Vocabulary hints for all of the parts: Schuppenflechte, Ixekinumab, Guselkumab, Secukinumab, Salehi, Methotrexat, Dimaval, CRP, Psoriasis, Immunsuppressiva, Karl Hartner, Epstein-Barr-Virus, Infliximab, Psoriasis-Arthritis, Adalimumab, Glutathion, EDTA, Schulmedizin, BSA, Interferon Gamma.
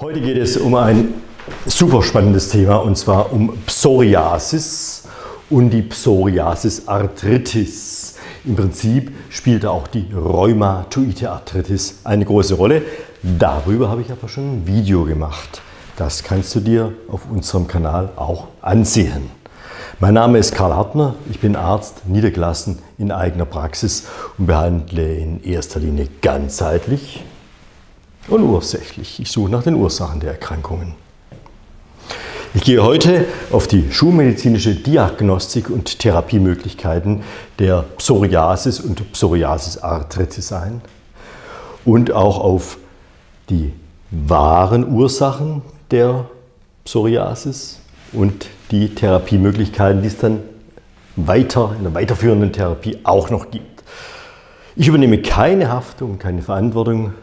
Heute geht es um ein super spannendes Thema, und zwar um Psoriasis und die Psoriasis-Arthritis. Im Prinzip spielt auch die rheumatoide Arthritis eine große Rolle. Darüber habe ich aber schon ein Video gemacht. Das kannst du dir auf unserem Kanal auch ansehen. Mein Name ist Karl Hartner, ich bin Arzt, niedergelassen in eigener Praxis und behandle in erster Linie ganzheitlich und ursächlich. Ich suche nach den Ursachen der Erkrankungen. Ich gehe heute auf die schulmedizinische Diagnostik und Therapiemöglichkeiten der Psoriasis und Psoriasis-Arthritis ein und auch auf die wahren Ursachen der Psoriasis und die Therapiemöglichkeiten, die es dann in der weiterführenden Therapie auch noch gibt. Ich übernehme keine Haftung, keine Verantwortung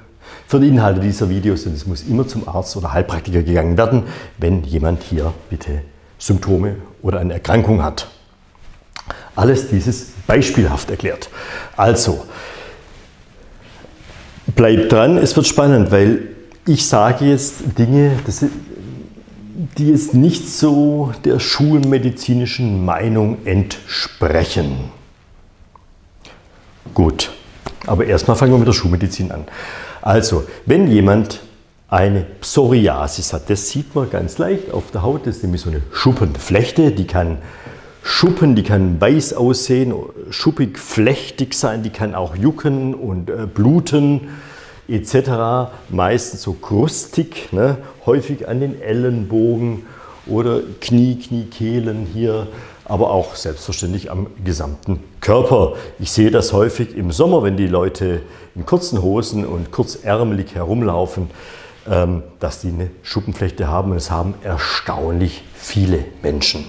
für die Inhalte dieser Videos, denn es muss immer zum Arzt oder Heilpraktiker gegangen werden, wenn jemand hier bitte Symptome oder eine Erkrankung hat. Alles dieses beispielhaft erklärt. Also, bleibt dran, es wird spannend, weil ich sage jetzt Dinge, die jetzt nicht so der schulmedizinischen Meinung entsprechen. Gut, aber erstmal fangen wir mit der Schulmedizin an. Also, wenn jemand eine Psoriasis hat, das sieht man ganz leicht auf der Haut, das ist nämlich so eine Schuppenflechte, die kann schuppen, die kann weiß aussehen, schuppig, flechtig sein, die kann auch jucken und bluten etc., meistens so krustig, ne? Häufig an den Ellenbogen oder Knie, Kehlen hier, aber auch selbstverständlich am gesamten Körper. Ich sehe das häufig im Sommer, wenn die Leute in kurzen Hosen und kurzärmelig herumlaufen, dass die eine Schuppenflechte haben, und es haben erstaunlich viele Menschen.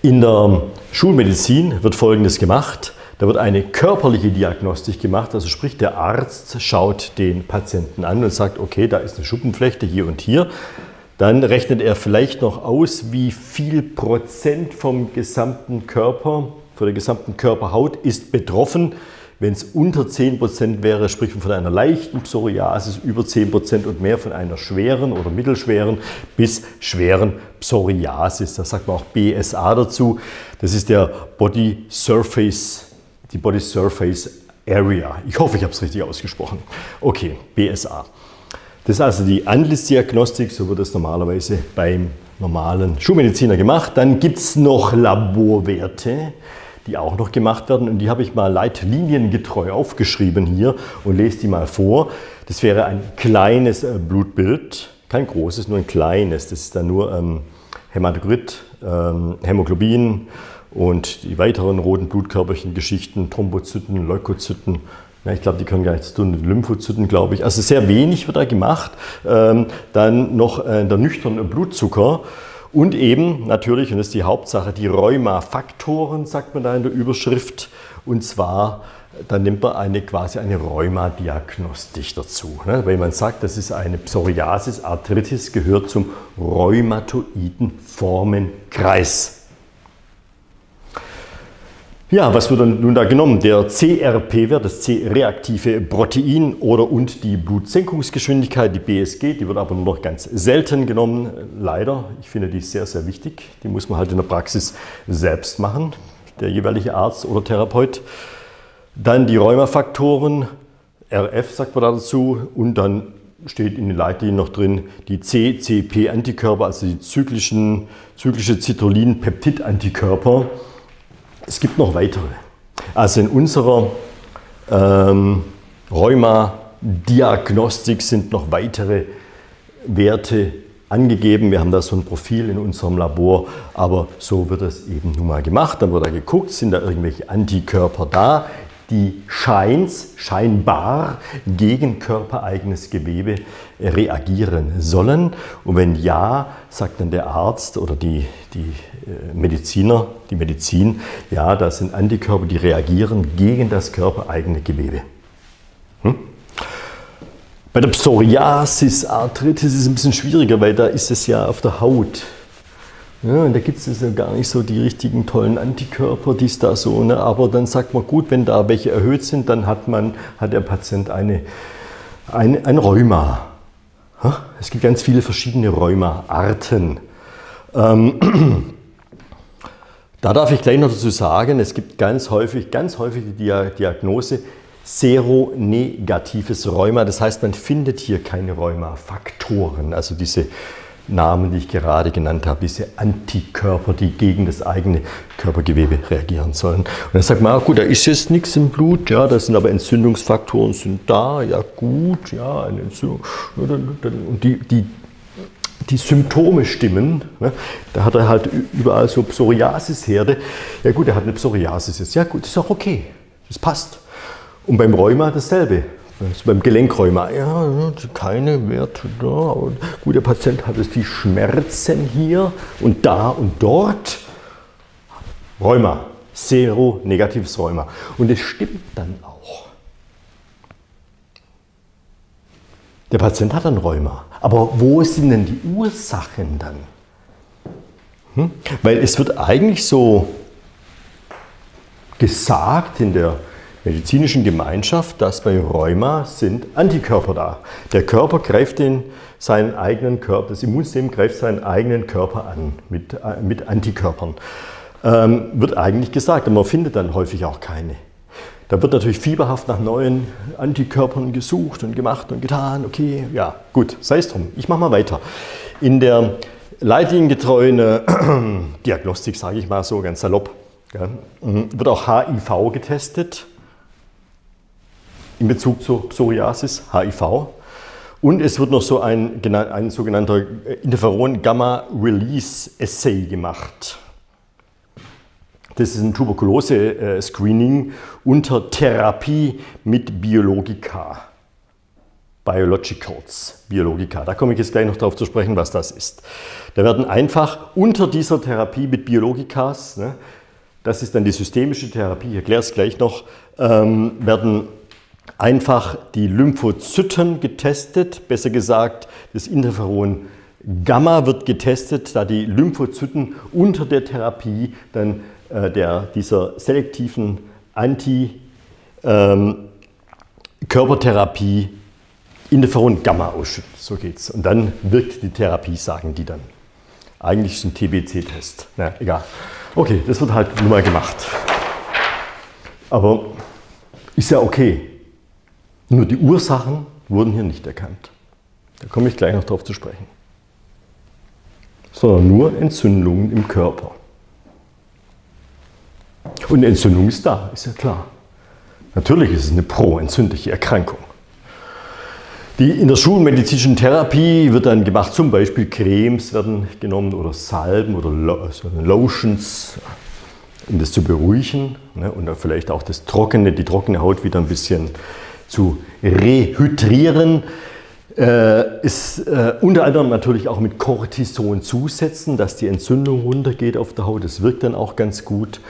In der Schulmedizin wird Folgendes gemacht. Da wird eine körperliche Diagnostik gemacht, also sprich, der Arzt schaut den Patienten an und sagt, okay, da ist eine Schuppenflechte hier und hier. Dann rechnet er vielleicht noch aus, wie viel Prozent vom gesamten Körper, von der gesamten Körperhaut ist betroffen. Wenn es unter 10% wäre, spricht man von einer leichten Psoriasis, über 10% und mehr von einer schweren oder mittelschweren bis schweren Psoriasis. Da sagt man auch BSA dazu. Das ist der Body Surface. Die Body Surface Area. Ich hoffe, ich habe es richtig ausgesprochen. Okay, BSA. Das ist also die Antlitz-Diagnostik, so wird das normalerweise beim normalen Schulmediziner gemacht. Dann gibt es noch Laborwerte, die auch noch gemacht werden, und die habe ich mal leitliniengetreu aufgeschrieben hier und lese die mal vor. Das wäre ein kleines Blutbild, kein großes, nur ein kleines. Das ist dann nur Hämatokrit, Hämoglobin und die weiteren roten Blutkörperchen-Geschichten, Thrombozyten, Leukozyten, ja, ich glaube, die können gar nichts tun, Lymphozyten, glaube ich. Also sehr wenig wird da gemacht. Dann noch der nüchterne Blutzucker und eben natürlich, und das ist die Hauptsache, die Rheuma-Faktoren, sagt man da in der Überschrift. Und zwar, da nimmt man quasi eine Rheuma-Diagnostik dazu, ne? Weil man sagt, das ist eine Psoriasis, Arthritis gehört zum rheumatoiden Formenkreis. Ja, was wird nun da genommen? Der CRP-Wert, das C-reaktive Protein, und die Blutsenkungsgeschwindigkeit, die BSG, die wird aber nur noch ganz selten genommen, leider. Ich finde die sehr, sehr wichtig. Die muss man halt in der Praxis selbst machen, der jeweilige Arzt oder Therapeut. Dann die Rheumafaktoren, RF sagt man da dazu, und dann steht in den Leitlinien noch drin, die CCP-Antikörper, also die zyklische Citrullin-Peptid-Antikörper. Es gibt noch weitere. Also in unserer Rheuma-Diagnostik sind noch weitere Werte angegeben. Wir haben da so ein Profil in unserem Labor, aber so wird das eben nun mal gemacht. Dann wird da geguckt, sind da irgendwelche Antikörper da, die scheinbar gegen körpereigenes Gewebe reagieren sollen. Und wenn ja, sagt dann der Arzt oder die Medizin, ja, das sind Antikörper, die reagieren gegen das körpereigene Gewebe. Bei der Psoriasis, Arthritis ist es ein bisschen schwieriger, weil da ist es ja auf der Haut. Ja, und da gibt es ja gar nicht so die richtigen tollen Antikörper, die ist da so, ne? Aber dann sagt man, gut, wenn da welche erhöht sind, dann hat der Patient ein Rheuma. Es gibt ganz viele verschiedene Rheuma-Arten. Da darf ich gleich noch dazu sagen, es gibt ganz häufig die Diagnose seronegatives Rheuma. Das heißt, man findet hier keine Rheuma-Faktoren, also diese Namen, die ich gerade genannt habe, diese Antikörper, die gegen das eigene Körpergewebe reagieren sollen. Und dann sagt man, gut, da ist jetzt nichts im Blut, ja, da sind aber Entzündungsfaktoren sind da, ja gut, ja, eine Entzündung, und die Symptome stimmen, ne? Da hat er halt überall so Psoriasis-Herde. Ja gut, er hat eine Psoriasis jetzt. Ja gut, ist auch okay, das passt. Und beim Rheuma dasselbe, also beim Gelenkrheuma. Ja, keine Werte da. Und gut, der Patient hat jetzt die Schmerzen hier und da und dort. Rheuma, seronegatives Rheuma. Und es stimmt dann auch. Der Patient hat dann Rheuma. Aber wo sind denn die Ursachen dann? Weil es wird eigentlich so gesagt in der medizinischen Gemeinschaft, dass bei Rheuma sind Antikörper da. Der Körper greift seinen eigenen Körper, das Immunsystem greift seinen eigenen Körper an mit Antikörpern. Wird eigentlich gesagt, aber man findet dann häufig auch keine. Da wird natürlich fieberhaft nach neuen Antikörpern gesucht und gemacht und getan. Okay, ja, gut, sei es drum. Ich mache mal weiter. In der leitliniengetreuen Diagnostik, sage ich mal so ganz salopp, ja, wird auch HIV getestet in Bezug zur Psoriasis, HIV. Und es wird noch so ein sogenannter Interferon-Gamma-Release-Assay gemacht. Das ist ein Tuberkulose-Screening unter Therapie mit Biologika. Biologicals, Biologika. Da komme ich jetzt gleich noch darauf zu sprechen, was das ist. Da werden einfach unter dieser Therapie mit Biologikas, ne, das ist dann die systemische Therapie, ich erkläre es gleich noch, werden einfach die Lymphozyten getestet, besser gesagt das Interferon Gamma wird getestet, da die Lymphozyten unter der Therapie dann dieser selektiven Antikörpertherapie Interferon Gamma ausschütten. So geht's. Und dann wirkt die Therapie, sagen die dann. Eigentlich ist ein TBC-Test. Na, egal. Okay, das wird halt nur mal gemacht. Aber ist ja okay. Nur die Ursachen wurden hier nicht erkannt. Da komme ich gleich noch drauf zu sprechen. Sondern nur Entzündungen im Körper. Und eine Entzündung ist da, ist ja klar. Natürlich ist es eine proentzündliche Erkrankung. Die in der schulmedizinischen Therapie wird dann gemacht, zum Beispiel Cremes werden genommen oder Salben oder Lotions, um das zu beruhigen, ne, und dann vielleicht auch die trockene Haut wieder ein bisschen zu rehydrieren. Ist unter anderem natürlich auch mit Cortison zusetzen, dass die Entzündung runtergeht auf der Haut. Das wirkt dann auch ganz gut.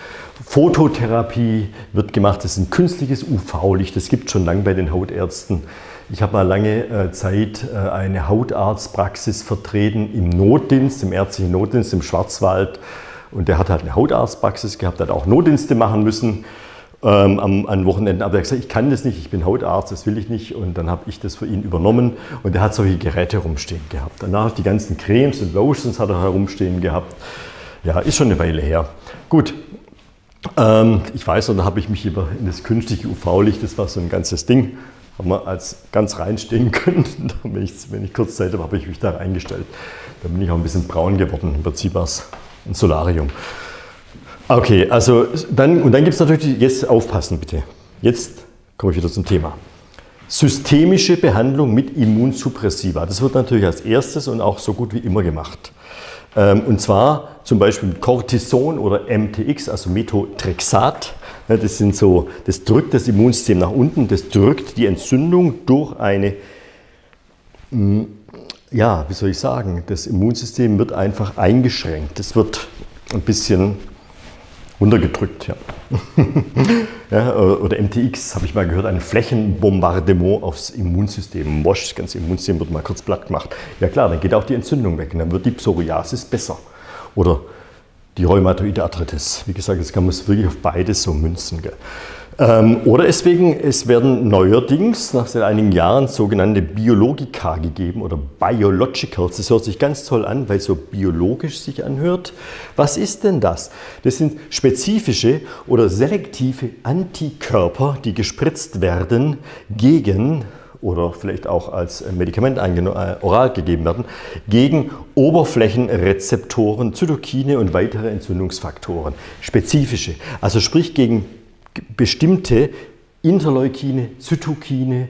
Phototherapie wird gemacht. Das ist ein künstliches UV-Licht. Das gibt es schon lange bei den Hautärzten. Ich habe mal lange Zeit eine Hautarztpraxis vertreten im Notdienst, im ärztlichen Notdienst im Schwarzwald. Und der hat halt eine Hautarztpraxis gehabt, hat auch Notdienste machen müssen. An Wochenenden, aber er hat gesagt, ich kann das nicht, ich bin Hautarzt, das will ich nicht, und dann habe ich das für ihn übernommen und er hat solche Geräte rumstehen gehabt. Danach die ganzen Cremes und Lotions hat er herumstehen gehabt. Ja, ist schon eine Weile her. Gut, ich weiß, und da habe ich mich über das künstliche UV-Licht, das war so ein ganzes Ding, haben wir als ganz reinstehen können. Wenn ich kurz Zeit habe, habe ich mich da reingestellt. Da bin ich auch ein bisschen braun geworden, im Prinzip war es ein Solarium. Okay, also dann gibt es natürlich, jetzt aufpassen bitte, jetzt komme ich wieder zum Thema. Systemische Behandlung mit Immunsuppressiva, das wird natürlich als erstes und auch so gut wie immer gemacht. Und zwar zum Beispiel mit Cortison oder MTX, also Methotrexat. Das sind so, das drückt das Immunsystem nach unten, das drückt die Entzündung durch eine, ja, wie soll ich sagen, das Immunsystem wird einfach eingeschränkt, es wird ein bisschen runtergedrückt, ja. Ja, oder MTX, habe ich mal gehört, ein Flächenbombardement aufs Immunsystem. Mosch, das ganze Immunsystem wird mal kurz platt gemacht. Ja klar, dann geht auch die Entzündung weg und dann wird die Psoriasis besser. Oder die Rheumatoide Arthritis. Wie gesagt, jetzt kann man es wirklich auf beides so münzen. Gell? Oder deswegen, es werden neuerdings nach einigen Jahren sogenannte Biologika gegeben oder Biologicals. Das hört sich ganz toll an, weil es so biologisch sich anhört. Was ist denn das? Das sind spezifische oder selektive Antikörper, die gespritzt werden gegen, oder vielleicht auch als Medikament oral gegeben werden, gegen Oberflächenrezeptoren, Zytokine und weitere Entzündungsfaktoren. Spezifische, also sprich gegen bestimmte Interleukine, Zytokine,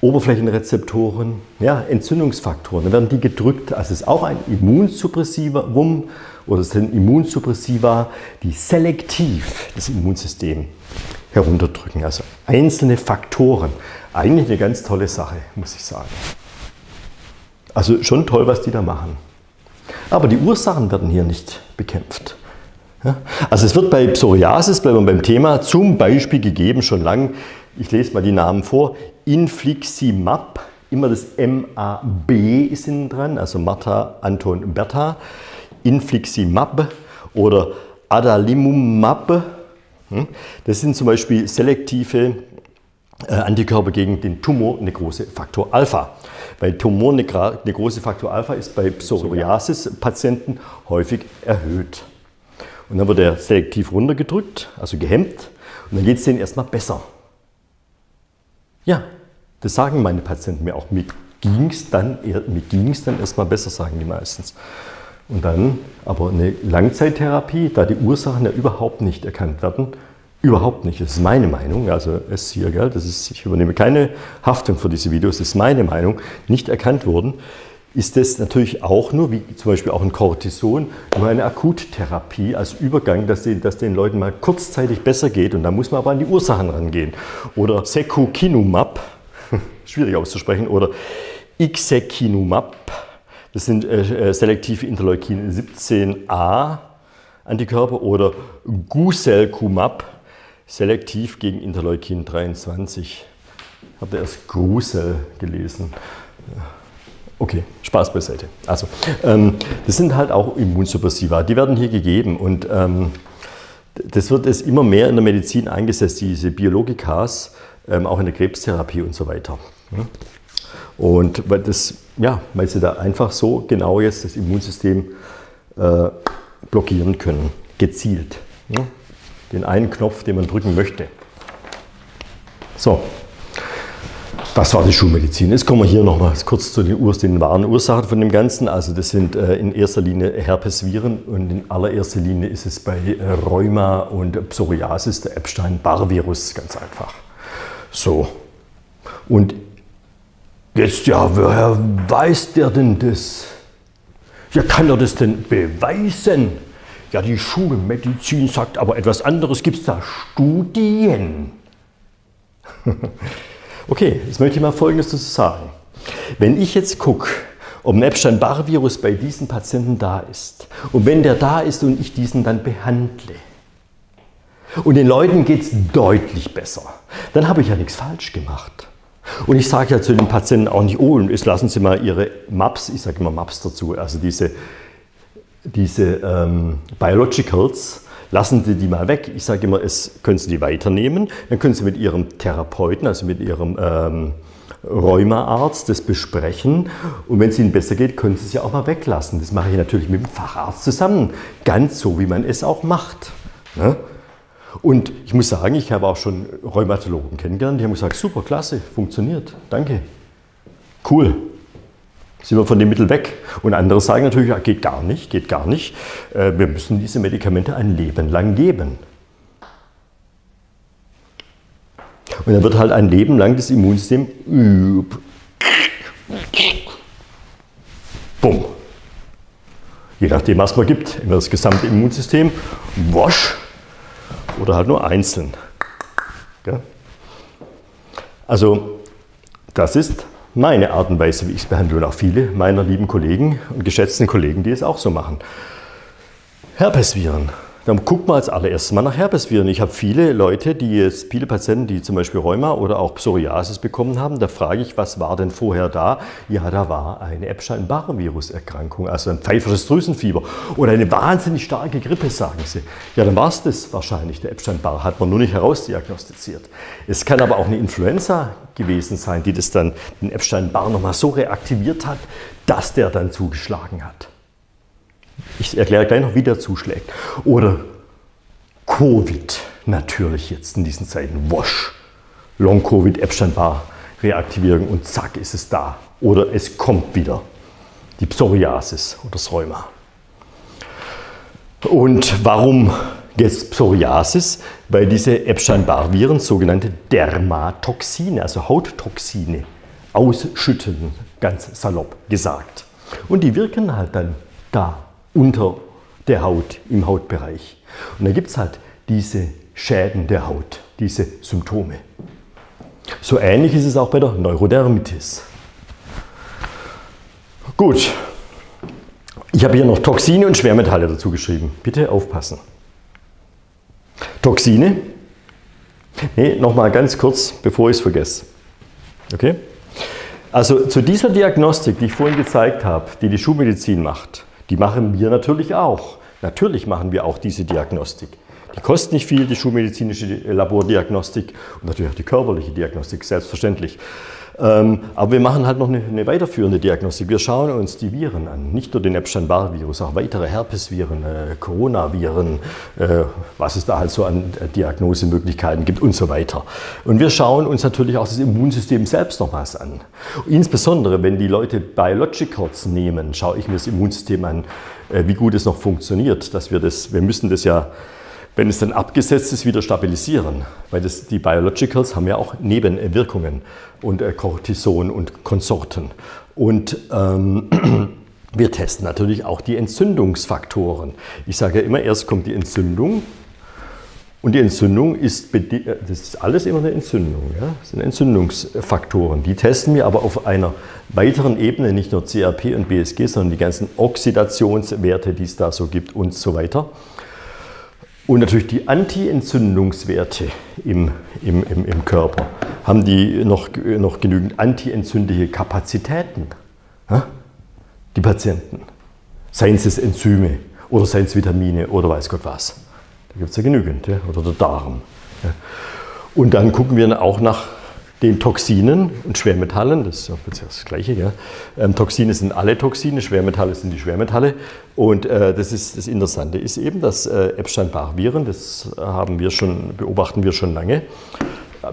Oberflächenrezeptoren, ja, Entzündungsfaktoren, dann werden die gedrückt. Also es ist auch ein Immunsuppressivum oder es sind Immunsuppressiva, die selektiv das Immunsystem herunterdrücken. Also einzelne Faktoren. Eigentlich eine ganz tolle Sache, muss ich sagen. Also schon toll, was die da machen. Aber die Ursachen werden hier nicht bekämpft. Ja, also es wird bei Psoriasis, bleiben wir beim Thema, zum Beispiel gegeben, schon lang, ich lese mal die Namen vor, Infliximab, immer das MAB ist innen dran, also Martha, Anton, Bertha, Infliximab oder Adalimumab, das sind zum Beispiel selektive Antikörper gegen den Tumornekrose-Faktor Alpha. Weil Tumornekrose-Faktor Alpha ist bei Psoriasis-Patienten häufig erhöht. Und dann wird er selektiv runtergedrückt, also gehemmt, und dann geht es denen erstmal besser. Ja, das sagen meine Patienten mir auch. Mir ging es dann erstmal besser, sagen die meistens. Und dann aber eine Langzeittherapie, da die Ursachen ja überhaupt nicht erkannt werden. Überhaupt nicht, das ist meine Meinung, also es hier, gell, das ist, ich übernehme keine Haftung für diese Videos, das ist meine Meinung, nicht erkannt wurden. Ist das natürlich auch nur, wie zum Beispiel auch ein Cortison, nur eine Akuttherapie als Übergang, dass den Leuten mal kurzzeitig besser geht. Und da muss man aber an die Ursachen rangehen. Oder Secukinumab, schwierig auszusprechen, oder Ixekinumab, das sind selektive Interleukin 17a Antikörper, oder Guselkumab, selektiv gegen Interleukin 23. Ich habe da erst Grusel gelesen. Okay, Spaß beiseite. Also, das sind halt auch Immunsuppressiva, die werden hier gegeben und das wird es immer mehr in der Medizin eingesetzt, diese Biologikas, auch in der Krebstherapie und so weiter. Und weil das, ja, weil sie da einfach so genau jetzt das Immunsystem blockieren können, gezielt. Ja? Den einen Knopf, den man drücken möchte. So. Das war die Schulmedizin. Jetzt kommen wir hier nochmal kurz zu den wahren Ursachen von dem Ganzen. Also das sind in erster Linie Herpesviren und in allererster Linie ist es bei Rheuma und Psoriasis der Epstein-Barr-Virus, ganz einfach. So, und jetzt, ja, woher weiß der denn das? Ja, kann er das denn beweisen? Ja, die Schulmedizin sagt aber etwas anderes. Gibt es da Studien? Okay, jetzt möchte ich mal Folgendes dazu sagen. Wenn ich jetzt gucke, ob ein Epstein-Barr-Virus bei diesen Patienten da ist und wenn der da ist und ich diesen dann behandle und den Leuten geht es deutlich besser, dann habe ich ja nichts falsch gemacht. Und ich sage ja zu den Patienten auch nicht, oh, jetzt lassen Sie mal Ihre MAPs, ich sage immer MAPs dazu, also diese Biologicals, lassen Sie die mal weg. Ich sage immer, können Sie die weiternehmen. Dann können Sie mit Ihrem Therapeuten, also mit Ihrem Rheumaarzt das besprechen. Und wenn es Ihnen besser geht, können Sie es ja auch mal weglassen. Das mache ich natürlich mit dem Facharzt zusammen. Ganz so, wie man es auch macht. Ne? Und ich muss sagen, ich habe auch schon Rheumatologen kennengelernt. Die haben gesagt, super, klasse, funktioniert, danke. Cool. Sind wir von dem Mittel weg. Und andere sagen natürlich, ja, geht gar nicht, geht gar nicht. Wir müssen diese Medikamente ein Leben lang geben. Und dann wird halt ein Leben lang das Immunsystem bumm. Je nachdem, was man gibt. Entweder das gesamte Immunsystem, wasch, oder halt nur einzeln. Gell? Also, das ist meine Art und Weise, wie ich es behandle, und auch viele meiner lieben Kollegen und geschätzten Kollegen, die es auch so machen. Herpesviren, Dann guckt man als allererstes mal nach Herpesviren. Ich habe viele Patienten, die zum Beispiel Rheuma oder auch Psoriasis bekommen haben, da frage ich, was war denn vorher da? Ja, da war eine Epstein-Barr-Virus-Erkrankung, also ein pfeifersches Drüsenfieber oder eine wahnsinnig starke Grippe, sagen sie. Ja, dann war es das wahrscheinlich, der Epstein-Barr, hat man nur nicht herausdiagnostiziert. Es kann aber auch eine Influenza gewesen sein, die das dann, den Epstein-Barr nochmal so reaktiviert hat, dass der dann zugeschlagen hat. Ich erkläre gleich noch, wie der zuschlägt. Oder Covid, natürlich jetzt in diesen Zeiten. Wasch, Long-Covid, Epstein-Barr, Reaktivierung und zack ist es da. Oder es kommt wieder, die Psoriasis oder das Rheuma. Und warum jetzt Psoriasis? Weil diese Epstein-Barr-Viren sogenannte Dermatoxine, also Hauttoxine, ausschütten, ganz salopp gesagt. Und die wirken halt dann da unter der Haut, im Hautbereich. Und da gibt es halt diese Schäden der Haut, diese Symptome. So ähnlich ist es auch bei der Neurodermitis. Gut, ich habe hier noch Toxine und Schwermetalle dazu geschrieben. Bitte aufpassen. Toxine, nochmal ganz kurz, bevor ich es vergesse. Okay? Also zu dieser Diagnostik, die ich vorhin gezeigt habe, die Schulmedizin macht, die machen wir natürlich auch. Natürlich machen wir auch diese Diagnostik. Die kostet nicht viel, die schulmedizinische Labordiagnostik und natürlich auch die körperliche Diagnostik, selbstverständlich. Aber wir machen halt noch eine weiterführende Diagnostik. Wir schauen uns die Viren an, nicht nur den Epstein-Barr-Virus, auch weitere Herpesviren, Coronaviren, was es da halt so an Diagnosemöglichkeiten gibt und so weiter. Und wir schauen uns natürlich auch das Immunsystem selbst nochmals an. Insbesondere, wenn die Leute Biologicals nehmen, schaue ich mir das Immunsystem an, wie gut es noch funktioniert, dass wir müssen das ja, wenn es dann abgesetzt ist, wieder stabilisieren. Weil die Biologicals haben ja auch Nebenwirkungen und Cortison und Konsorten. Und wir testen natürlich auch die Entzündungsfaktoren. Ich sage ja immer, erst kommt die Entzündung. Und die Entzündung ist, das ist alles immer eine Entzündung, ja? Das sind Entzündungsfaktoren. Die testen wir aber auf einer weiteren Ebene, nicht nur CRP und BSG, sondern die ganzen Oxidationswerte, die es da so gibt und so weiter. Und natürlich die Anti-Entzündungswerte im Körper. Haben die noch genügend anti-entzündliche Kapazitäten, ja? Die Patienten? Seien es Enzyme oder seien es Vitamine oder weiß Gott was. Da gibt es ja genügend, ja? Oder der Darm. Ja? Und dann gucken wir auch nach den Toxinen und Schwermetallen, das ist das Gleiche, ja? Toxine sind alle Toxine, Schwermetalle sind die Schwermetalle. Und das Interessante ist eben, dass Epstein-Barr-Viren, das beobachten wir schon lange.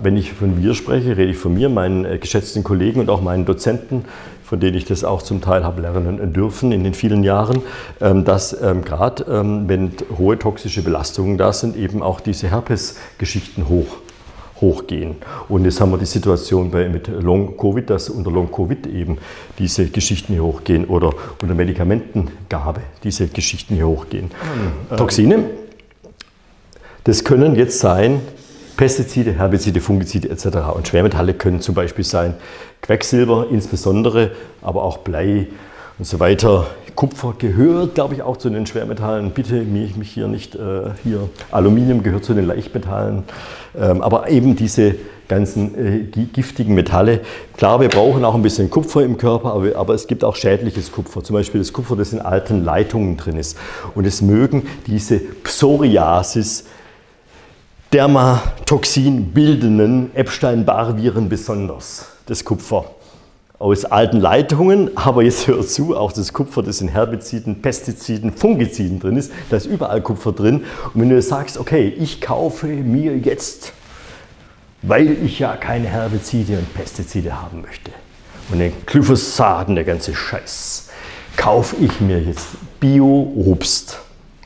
Wenn ich von wir spreche, rede ich von mir, meinen geschätzten Kollegen und auch meinen Dozenten, von denen ich das auch zum Teil habe lernen dürfen in den vielen Jahren, dass gerade, wenn hohe toxische Belastungen da sind, eben auch diese Herpes-Geschichten hochgehen. Und jetzt haben wir die Situation mit Long-Covid, dass unter Long-Covid eben diese Geschichten hier hochgehen oder unter Medikamentengabe diese Geschichten hier hochgehen. Toxine, das können jetzt sein Pestizide, Herbizide, Fungizide etc. Und Schwermetalle können zum Beispiel sein Quecksilber insbesondere, aber auch Blei und so weiter. Kupfer gehört, glaube ich, auch zu den Schwermetallen. Bitte mich hier nicht hier. Aluminium gehört zu den Leichtmetallen. Aber eben diese ganzen giftigen Metalle. Klar, wir brauchen auch ein bisschen Kupfer im Körper, aber es gibt auch schädliches Kupfer. Zum Beispiel das Kupfer, das in alten Leitungen drin ist. Und es mögen diese Psoriasis, Dermatoxin bildenden Epstein-Barr-Viren besonders, das Kupfer. Aus alten Leitungen, aber jetzt hört zu, auch das Kupfer, das in Herbiziden, Pestiziden, Fungiziden drin ist, da ist überall Kupfer drin. Und wenn du sagst, okay, ich kaufe mir jetzt, weil ich ja keine Herbizide und Pestizide haben möchte und den Glyphosat und der ganze Scheiß, kaufe ich mir jetzt Bio-Obst,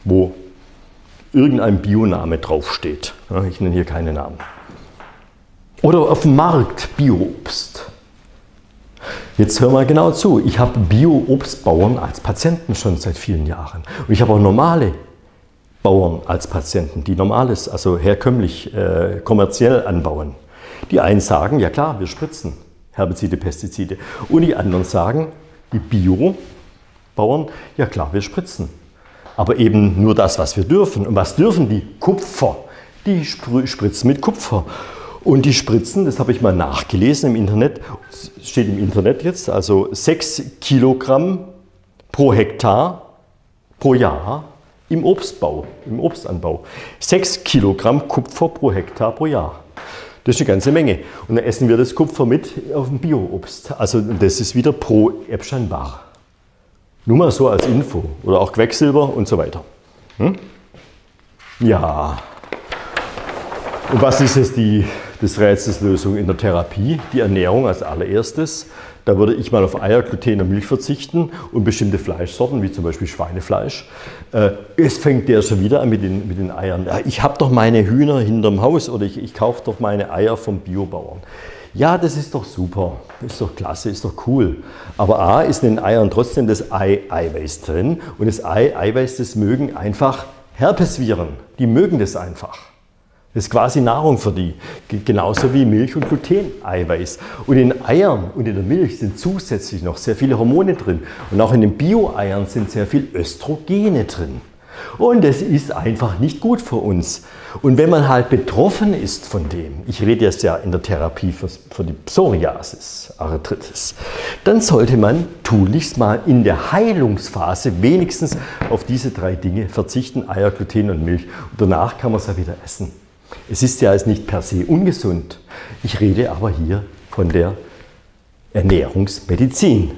wo irgendein Bioname draufsteht. Ich nenne hier keine Namen. Oder auf dem Markt Bio-Obst. Jetzt hör mal genau zu, ich habe Bio-Obstbauern als Patienten schon seit vielen Jahren. Und ich habe auch normale Bauern als Patienten, die normales, also herkömmlich, kommerziell anbauen. Die einen sagen, ja klar, wir spritzen Herbizide, Pestizide. Und die anderen sagen, die Bio-Bauern, ja klar, wir spritzen. aber eben nur das, was wir dürfen. Und was dürfen die? Kupfer. Die spritzen mit Kupfer. Und die spritzen, das habe ich mal nachgelesen im Internet, steht im Internet jetzt, also 6 Kilogramm pro Hektar pro Jahr im Obstbau, im Obstanbau. 6 Kilogramm Kupfer pro Hektar pro Jahr. Das ist eine ganze Menge. Und dann essen wir das Kupfer mit auf dem Bioobst. Also das ist wieder pro Epstein-Barr. Nur mal so als Info. Oder auch Quecksilber und so weiter. Hm? Ja. Und was ist jetzt das Rätselslösung in der Therapie? Die Ernährung als allererstes. Da würde ich mal auf Eier, Gluten und Milch verzichten und bestimmte Fleischsorten, wie zum Beispiel Schweinefleisch. Es fängt der schon wieder an mit den Eiern. Ich habe doch meine Hühner hinterm Haus oder ich kaufe doch meine Eier vom Biobauern. Ja, das ist doch super, ist doch klasse, ist doch cool. Aber A, ist in den Eiern trotzdem das Eiweiß drin. Und das Eiweiß, das mögen einfach Herpesviren. Die mögen das einfach. Das ist quasi Nahrung für die, genauso wie Milch und Gluteneiweiß. Und in Eiern und in der Milch sind zusätzlich noch sehr viele Hormone drin. Und auch in den Bio-Eiern sind sehr viel Östrogene drin. Und das ist einfach nicht gut für uns. Und wenn man halt betroffen ist von dem, ich rede jetzt ja in der Therapie für die Psoriasis, Arthritis, dann sollte man tunlichst mal in der Heilungsphase wenigstens auf diese 3 Dinge verzichten, Eier, Gluten und Milch. Und danach kann man es ja wieder essen. Es ist ja jetzt nicht per se ungesund. Ich rede aber hier von der Ernährungsmedizin.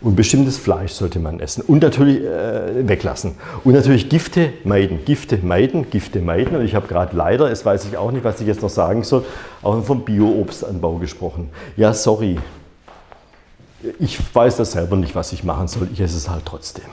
Und bestimmtes Fleisch sollte man essen und natürlich weglassen. Und natürlich Gifte meiden, Gifte meiden, Gifte meiden. Und ich habe gerade leider, es weiß ich auch nicht, was ich jetzt noch sagen soll, auch vom Bio-Obstanbau gesprochen. Ja, sorry. Ich weiß das selber nicht, was ich machen soll. Ich esse es halt trotzdem.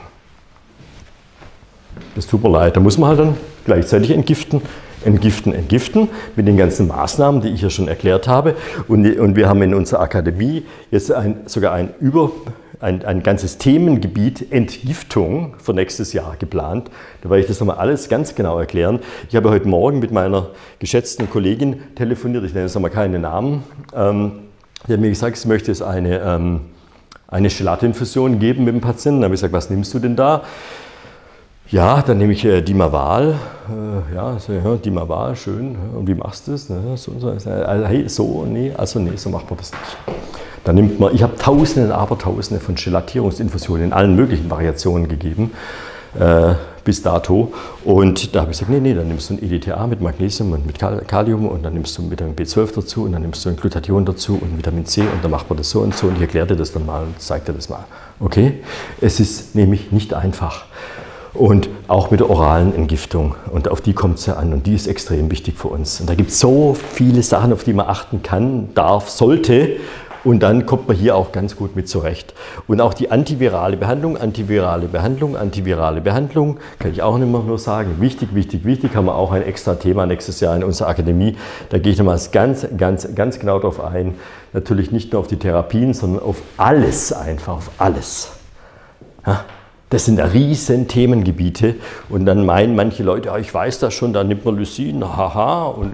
Das tut mir leid. Da muss man halt dann gleichzeitig entgiften. Entgiften, entgiften mit den ganzen Maßnahmen, die ich ja schon erklärt habe. Und wir haben in unserer Akademie jetzt sogar ein ganzes Themengebiet Entgiftung für nächstes Jahr geplant. Da werde ich das nochmal alles ganz genau erklären. Ich habe heute Morgen mit meiner geschätzten Kollegin telefoniert, ich nenne jetzt nochmal keine Namen. Die hat mir gesagt, sie möchte jetzt eine Gelatininfusion geben mit dem Patienten. Da habe ich gesagt, was nimmst du denn da? Ja, dann nehme ich Dimaval. Ja, Dimaval, schön. Und wie machst du das? So macht man das nicht. Dann nimmt man, ich habe Tausende und Abertausende von Gelatierungsinfusionen in allen möglichen Variationen gegeben, bis dato. Und da habe ich gesagt, nee, dann nimmst du ein EDTA mit Magnesium und mit Kalium und dann nimmst du Vitamin B12 dazu und dann nimmst du ein Glutathion dazu und Vitamin C und dann macht man das so und so. Und ich erklärte das dann mal und zeigte das mal. Okay? Es ist nämlich nicht einfach. Und auch mit der oralen Entgiftung. Und auf die kommt es ja an. Und die ist extrem wichtig für uns. Und da gibt es so viele Sachen, auf die man achten kann, darf, sollte. Und dann kommt man hier auch ganz gut mit zurecht. Und auch die antivirale Behandlung, antivirale Behandlung, antivirale Behandlung, kann ich auch nicht mehr nur sagen. Wichtig, wichtig, wichtig, haben wir auch ein extra Thema nächstes Jahr in unserer Akademie. Da gehe ich nochmals ganz genau drauf ein. Natürlich nicht nur auf die Therapien, sondern auf alles einfach, auf alles. Ja? Das sind riesen Themengebiete und dann meinen manche Leute, ja, ich weiß das schon, dann nimmt man Lysin, haha und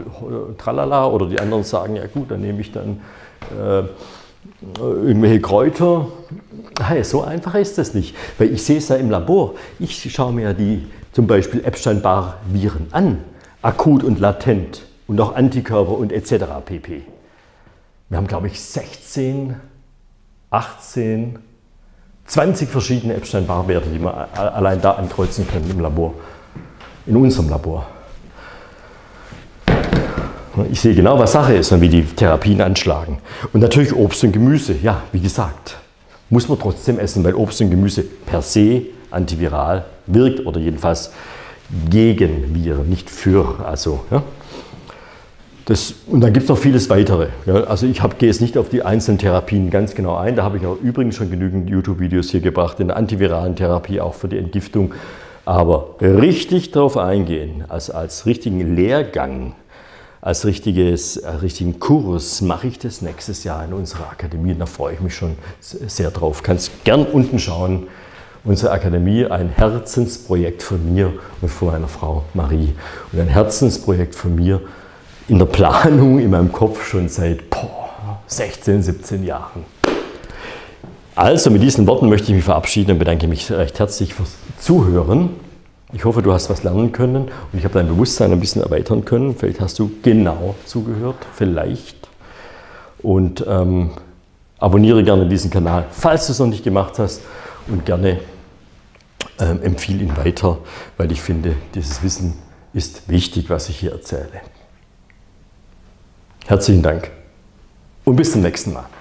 tralala. Oder die anderen sagen, ja gut, dann nehme ich dann irgendwelche Kräuter. Hey, so einfach ist das nicht, weil ich sehe es ja im Labor. Ich schaue mir ja die zum Beispiel Epstein-Barr-Viren an, akut und latent und auch Antikörper und etc. pp. Wir haben, glaube ich, 16, 18... 20 verschiedene Epstein-Barr-Werte, die man allein da ankreuzen können im Labor, in unserem Labor. Ich sehe genau, was Sache ist und wie die Therapien anschlagen. Und natürlich Obst und Gemüse, ja, wie gesagt, muss man trotzdem essen, weil Obst und Gemüse per se antiviral wirkt oder jedenfalls gegen Viren, nicht für, also, ja. Das, und dann gibt es noch vieles weitere. Ja, also ich gehe jetzt nicht auf die einzelnen Therapien ganz genau ein. Da habe ich auch übrigens schon genügend YouTube-Videos hier gebracht, in der antiviralen Therapie, auch für die Entgiftung. Aber richtig darauf eingehen, also als richtigen Lehrgang, als richtigen Kurs, mache ich das nächstes Jahr in unserer Akademie. Da freue ich mich schon sehr drauf. Kannst gern unten schauen. Unsere Akademie, ein Herzensprojekt von mir und von meiner Frau Marie. Und ein Herzensprojekt von mir, in der Planung, in meinem Kopf schon seit 16, 17 Jahren. Also mit diesen Worten möchte ich mich verabschieden und bedanke mich recht herzlich fürs Zuhören. Ich hoffe, du hast was lernen können und ich habe dein Bewusstsein ein bisschen erweitern können. Vielleicht hast du genau zugehört, vielleicht. Und abonniere gerne diesen Kanal, falls du es noch nicht gemacht hast. Und gerne empfehle ihn weiter, weil ich finde, dieses Wissen ist wichtig, was ich hier erzähle. Herzlichen Dank und bis zum nächsten Mal.